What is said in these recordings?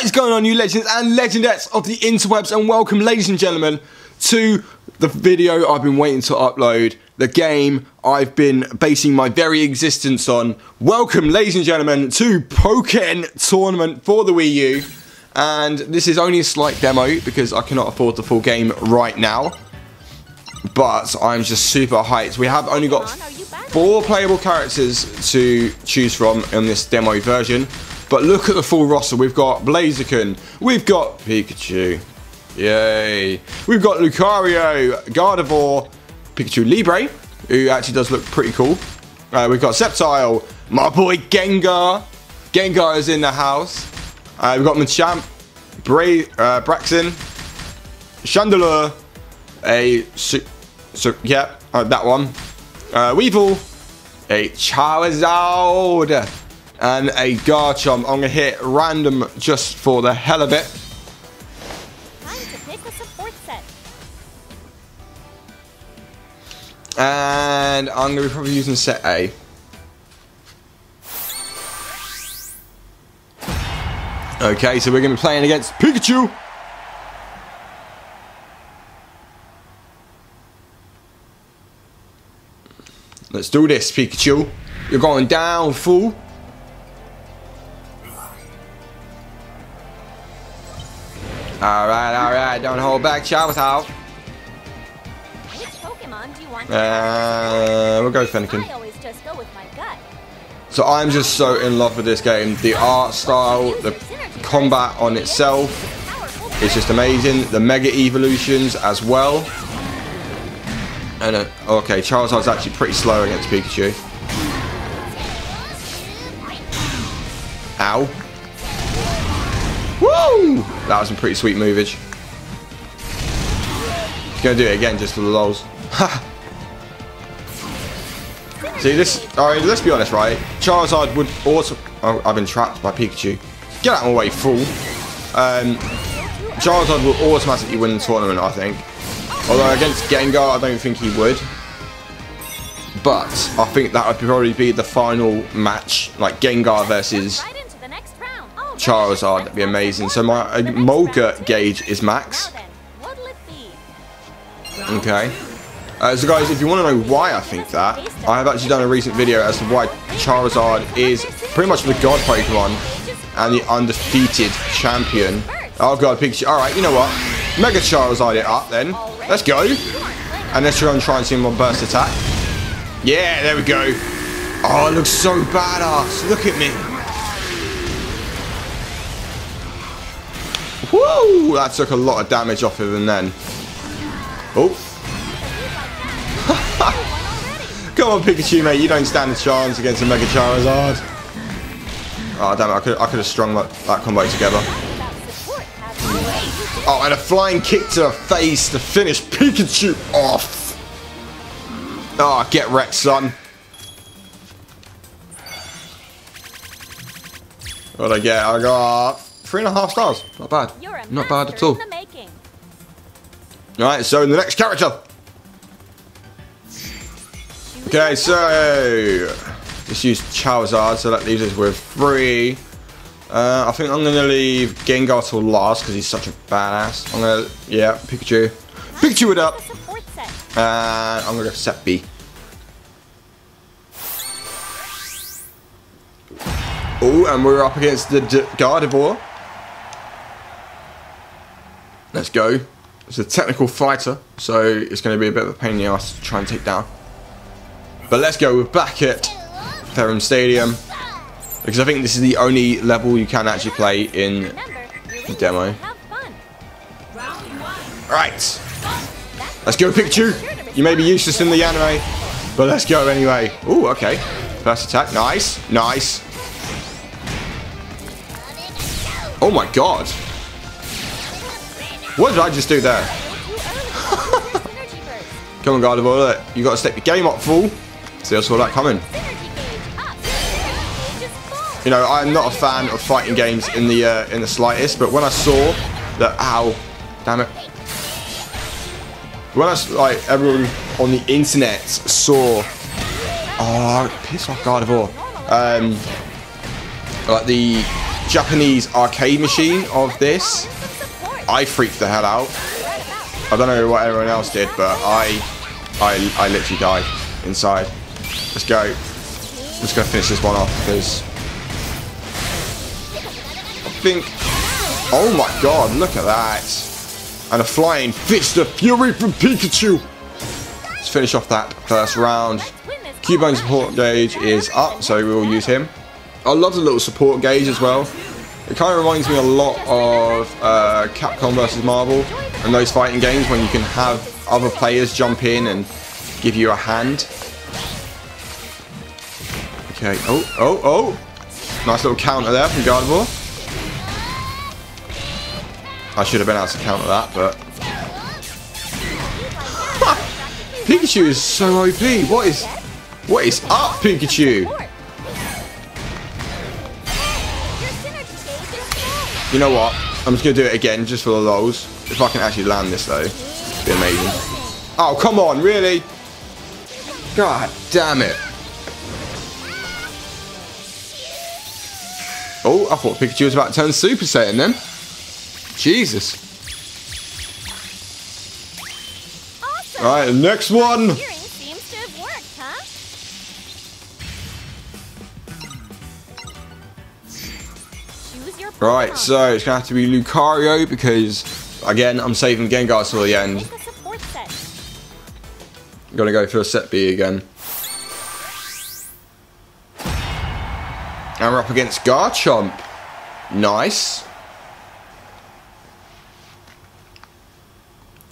What is going on, you legends and legendettes of the interwebs, and welcome, ladies and gentlemen, to the video I've been waiting to upload, the game I've been basing my very existence on. Welcome, ladies and gentlemen, to Pokkén Tournament for the Wii U, and this is only a slight demo because I cannot afford the full game right now, but I'm just super hyped. We have only got 4 playable characters to choose from in this demo version, but look at the full roster. We've got Blaziken, we've got Pikachu, yay. We've got Lucario, Gardevoir, Pikachu Libre, who actually does look pretty cool. We've got Sceptile, my boy Gengar. Gengar is in the house. We've got Machamp, Braixen, Chandelure, that one. Weevil, a Charizard, and a Garchomp. I'm going to hit random just for the hell of it. Time to pick the support set. And I'm going to be probably using set A. Okay, so we're going to be playing against Pikachu. Let's do this, Pikachu. You're going down, fool. Alright, don't hold back, Charles. Which Pokemon do you want to we'll go Fennekin. I always just go with my gut. So I'm just so in love with this game. The art style, the combat on itself is just amazing. The mega evolutions as well. And okay, Charizard's actually pretty slow against Pikachu. Ow. Woo! That was some pretty sweet movage. He's gonna do it again just for the lols. Ha! See this, alright, let's be honest, right? Charizard would also... Oh, I've been trapped by Pikachu. Get out of my way, fool. Charizard will automatically win the tournament, I think. Although against Gengar, I don't think he would. But I think that would probably be the final match. Like Gengar versus Charizard, that'd be amazing. So my Molga gauge is max. Okay. So guys, if you want to know why I think that, I have actually done a recent video as to why Charizard is pretty much the god Pokemon and the undefeated champion. Oh god, Pikachu. Alright, you know what? Mega Charizard it up then. Let's go. And let's try and see him on burst attack. Yeah, there we go. Oh, it looks so badass. Look at me. Woo! That took a lot of damage off of him then. Oh. Come on, Pikachu, mate. You don't stand a chance against a Mega Charizard. Oh, damn it. I could have strung that combo together. Oh, and a flying kick to her face to finish Pikachu off. Oh, get wrecked, son. What'd I get? I got... 3.5 stars, not bad. Not bad at all. Alright, so in the next character. Okay, so let's use Charizard, so that leaves us with 3. I think I'm gonna leave Gengar till last because he's such a badass. I'm gonna, yeah, Pikachu. Pikachu it up! And I'm gonna go set B. Oh, and we're up against the Gardevoir. Let's go. It's a technical fighter, so it's going to be a bit of a pain in the ass to try and take down. But let's go. We're back at Ferrum Stadium, because I think this is the only level you can actually play in the demo. Right. Let's go, Pikachu. You may be useless in the anime, but let's go anyway. Oh, okay. First attack. Nice. Nice. Oh my god. What did I just do there? Come on, Gardevoir, look. You got to step your game up, fool. See, I saw that coming. You know, I'm not a fan of fighting games in the slightest, but when I saw that, ow, damn it. When I, like, everyone on the internet saw, oh, piss off Gardevoir. Like the Japanese arcade machine of this, I freaked the hell out. I don't know what everyone else did, but I literally died inside. Let's go. I'm just going to finish this one off because I think... Oh my god, look at that. And a flying Fist of Fury from Pikachu. Let's finish off that first round. Cubone's support gauge is up, so we will use him. I love the little support gauge as well. It kind of reminds me a lot of Capcom vs Marvel and those fighting games when you can have other players jump in and give you a hand. Okay, oh, oh, oh. Nice little counter there from Gardevoir. I should have been able to counter that, but... Pikachu is so OP. What is up, Pikachu? You know what? I'm just going to do it again, just for the lols. If I can actually land this, though, it'd be amazing. Oh, come on, really? God damn it. Oh, I thought Pikachu was about to turn Super Saiyan then. Jesus. Awesome. All right, next one. Seems to have worked, huh? Right, so it's going to have to be Lucario because, again, I'm saving Gengar till the end. I'm going to go for a set B again. And we're up against Garchomp. Nice.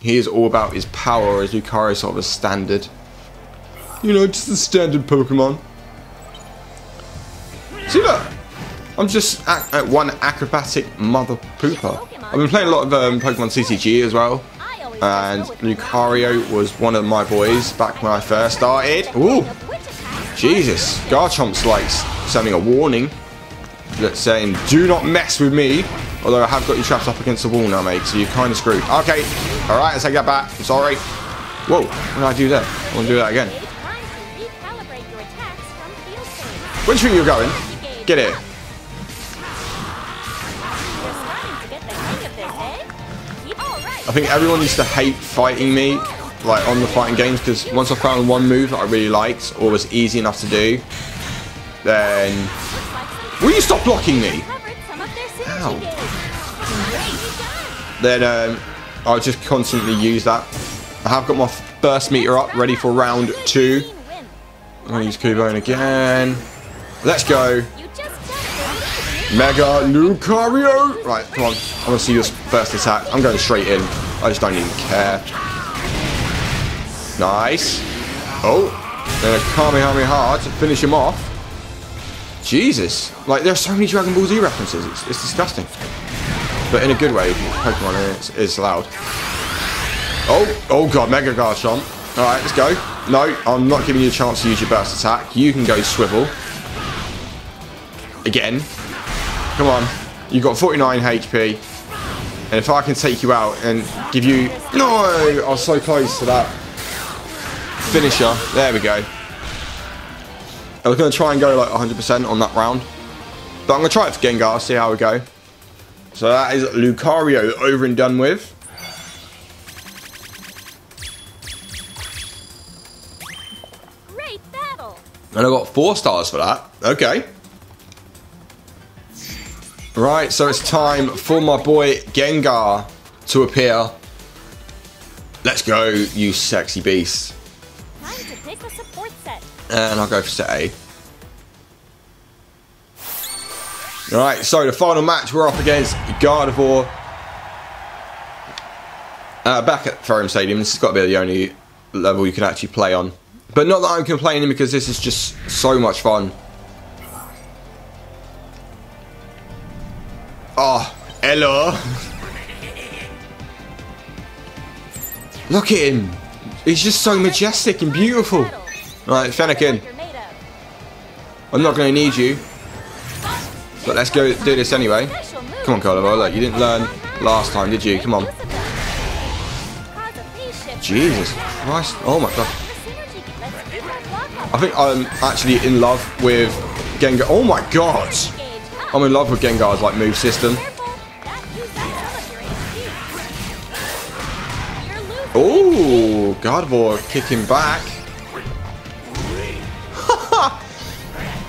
He is all about his power, as Lucario is sort of a standard. You know, just a standard Pokemon. See that? I'm just at one acrobatic mother pooper. I've been playing a lot of Pokemon CCG as well. And Lucario was one of my boys back when I first started. Ooh! Jesus. Garchomp's like sending a warning. That's saying, do not mess with me. Although I have got you trapped up against the wall now, mate. So you're kind of screwed. Okay. Alright, let's take that back. I'm sorry. Whoa. What did I do there? I want to do that again. Which way you're going? Get it. I think everyone used to hate fighting me, like on the fighting games, because once I found one move that I really liked or was easy enough to do, then will you stop blocking me? Ow. Then I'll just constantly use that. I have got my burst meter up, ready for round two. I'm gonna use Cubone again. Let's go. Mega Lucario! Right, come on. I want to see your first attack. I'm going straight in. I just don't even care. Nice. Oh. Then a Kamehameha to finish him off. Jesus. Like, there are so many Dragon Ball Z references. It's disgusting. But in a good way, Pokemon is loud. Oh. Oh, God. Mega Garchomp. All right, let's go. No, I'm not giving you a chance to use your burst attack. You can go swivel. Again. Come on, you've got 49 HP, and if I can take you out and give you... No, I was so close to that finisher. There we go. I was going to try and go like 100% on that round, but I'm going to try it for Gengar, see how we go. So that is Lucario over and done with. Great battle. And I got 4 stars for that. Okay. Right, so it's time for my boy Gengar to appear. Let's go, you sexy beast. Time to pick a support set. And I'll go for set A. Alright, so the final match, we're up against Gardevoir. Back at Ferrum Stadium, this has got to be the only level you can actually play on. But not that I'm complaining, because this is just so much fun. Oh, hello. Look at him. He's just so majestic and beautiful. Right, Fennekin. I'm not going to need you. But let's go do this anyway. Come on, Gardevoir. Look, you didn't learn last time, did you? Come on. Jesus Christ. Oh, my God. I think I'm actually in love with Gengar. Oh, my God. I'm in love with Gengar's like move system. Ooh, Gardevoir kicking back.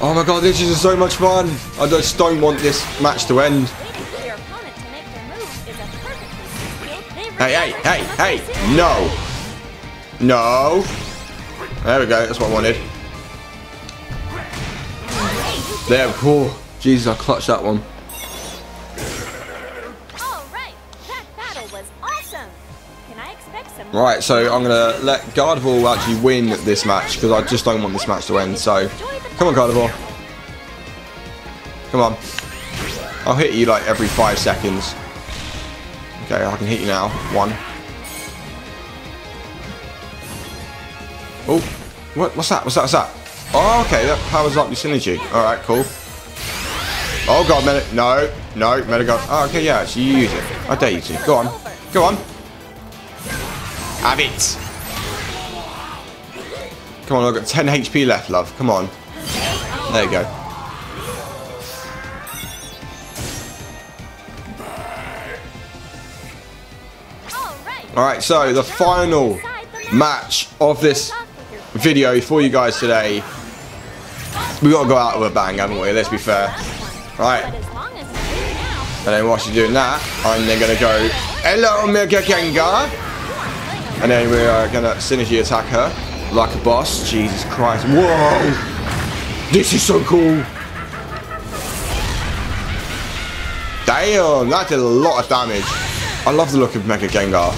Oh my god, this is so much fun. I just don't want this match to end. Hey, hey, hey, hey, no. No. There we go, that's what I wanted. There, oh, Jesus, I clutched that one. Right, so I'm going to let Gardevoir actually win this match because I just don't want this match to end. So, come on, Gardevoir. Come on. I'll hit you like every 5 seconds. Okay, I can hit you now. One. Oh, what? What's that? What's that? What's that? Oh, okay, that powers up your synergy. All right, cool. Oh, God, Meta. No, no, Meta God. Oh, okay, yeah, actually, you use it. I dare you to. Go on. Go on. Have it! Come on, I've got 10 HP left, love. Come on. There you go. Alright, so the final match of this video for you guys today. We've got to go out with a bang, haven't we? Let's be fair. Right. And then whilst you're doing that, I'm then going to go, hello, Mega Gengar! And then we are going to synergy attack her like a boss. Jesus Christ. Whoa! This is so cool! Damn, that did a lot of damage. I love the look of Mega Gengar.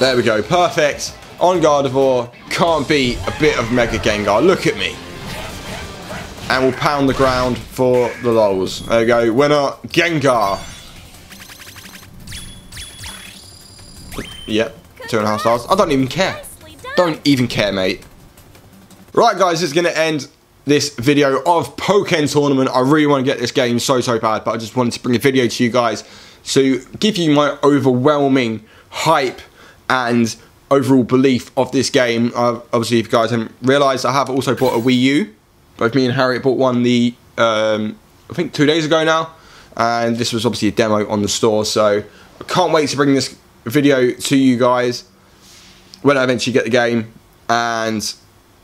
There we go. Perfect. On Gardevoir. Can't beat a bit of Mega Gengar. Look at me. And we'll pound the ground for the lols. There we go. Winner, Gengar. Yep, 2.5 stars. I don't even care. Don't even care, mate. Right, guys, this is going to end this video of Pokkén Tournament. I really want to get this game so bad, but I just wanted to bring a video to you guys to give you my overwhelming hype and overall belief of this game. Obviously, if you guys haven't realised, I have also bought a Wii U. Both me and Harriet bought one the, I think 2 days ago now, and this was obviously a demo on the store, so I can't wait to bring this video to you guys when I eventually get the game, and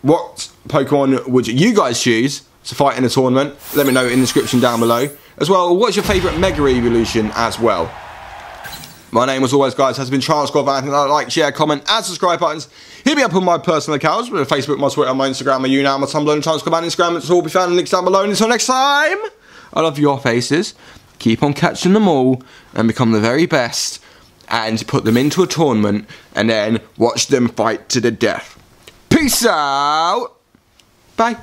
what Pokemon would you guys choose to fight in a tournament? Let me know in the description down below. As well, what's your favourite Mega Evolution as well? My name, as always, guys, has been Charles. If anything, like, share, comment, and subscribe buttons. Hit me up on my personal accounts, my Facebook, my Twitter, my Instagram, my YouNow, my Tumblr, and Charles Cubone Instagram. It's all be found in links down below. And until next time, I love your faces. Keep on catching them all and become the very best. And put them into a tournament and then watch them fight to the death. Peace out. Bye.